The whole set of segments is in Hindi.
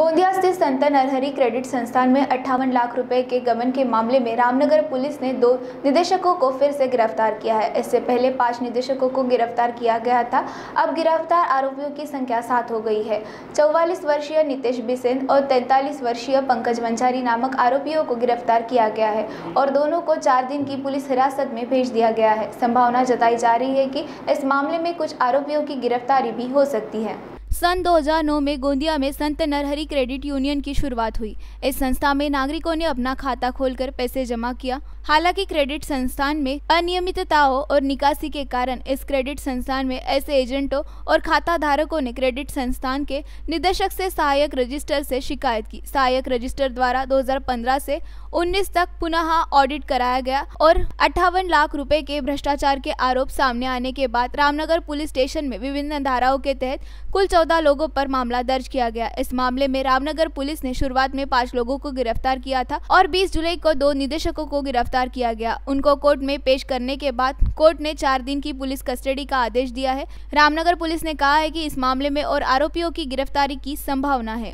गोंदिया स्थित संत नरहरी क्रेडिट संस्थान में 58 लाख रुपए के गबन के मामले में रामनगर पुलिस ने 2 निदेशकों को फिर से गिरफ्तार किया है। इससे पहले 5 निदेशकों को गिरफ्तार किया गया था। अब गिरफ्तार आरोपियों की संख्या 7 हो गई है। 44 वर्षीय नितेश बिसेन और 43 वर्षीय पंकज मंजारी नामक आरोपियों को गिरफ्तार किया गया है और दोनों को 4 दिन की पुलिस हिरासत में भेज दिया गया है। संभावना जताई जा रही है कि इस मामले में कुछ आरोपियों की गिरफ्तारी भी हो सकती है। सन 2009 में गोंदिया में संत नरहरी क्रेडिट यूनियन की शुरुआत हुई। इस संस्था में नागरिकों ने अपना खाता खोलकर पैसे जमा किया। हालांकि क्रेडिट संस्थान में अनियमितताओं और निकासी के कारण इस क्रेडिट संस्थान में ऐसे एजेंटों और खाता धारकों ने क्रेडिट संस्थान के निदेशक से सहायक रजिस्टर से शिकायत की। सहायक रजिस्टर द्वारा 2015 से 19 तक पुनः ऑडिट कराया गया और 58 लाख रुपए के भ्रष्टाचार के आरोप सामने आने के बाद रामनगर पुलिस स्टेशन में विभिन्न धाराओं के तहत कुल 14 लोगों पर मामला दर्ज किया गया। इस मामले में रामनगर पुलिस ने शुरुआत में 5 लोगों को गिरफ्तार किया था और 20 जुलाई को 2 निदेशकों को गिरफ्तार किया गया। उनको कोर्ट में पेश करने के बाद कोर्ट ने 4 दिन की पुलिस कस्टडी का आदेश दिया है। रामनगर पुलिस ने कहा है कि इस मामले में और आरोपियों की गिरफ्तारी की संभावना है।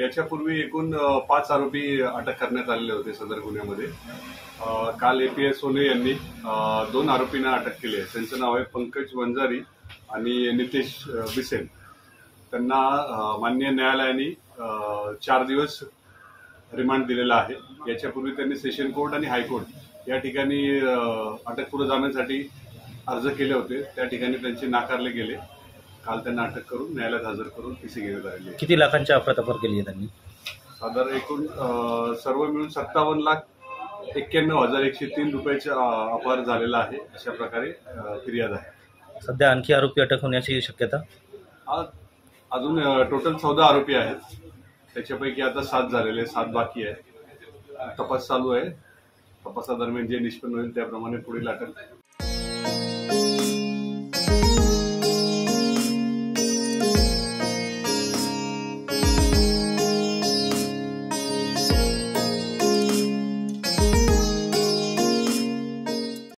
याच्यापूर्वी एकूण 5 आरोपी अटक करण्यात आलेले होते। सदर गुन्ह्यामध्ये काल एपीएसओने यांनी 2 आरोपींना अटक केले। त्यांचे नाव आहे पंकज मंजारी आणि नितेश बिसेन। त्यांना माननीय न्यायालयाने 4 दिवस रिमांड दिलेला आहे। याच्यापूर्वी त्यांनी सेशन कोर्ट आणि हायकोर्ट या ठिकाणी अटक पुढे जाण्यासाठी अर्ज केले होते। त्या ठिकाणी त्यांचे नाकारले गेले। काल त्यांना अटक करून न्यायालयात हजर करून पीसी घेण्यात आली आहे। किती लाखांची अफरातफर केली आहे त्यांनी? साधारण एकूण सर्व मिळून 57,91,103 रुपयाचा अपहार झालेला आहे, अशा प्रकारे फिर्याद आहे। सध्या आणखी आरोपी अटक होण्याची शक्यता? अजून टोटल 14 आरोपी आहेत। त्याच्यापैकी आता 7 झालेले आहेत, 7 बाकी आहे। तपास चालू आहे। तपासादरम्यान जे निष्पन्न होईल त्याप्रमाणे पुढील अटक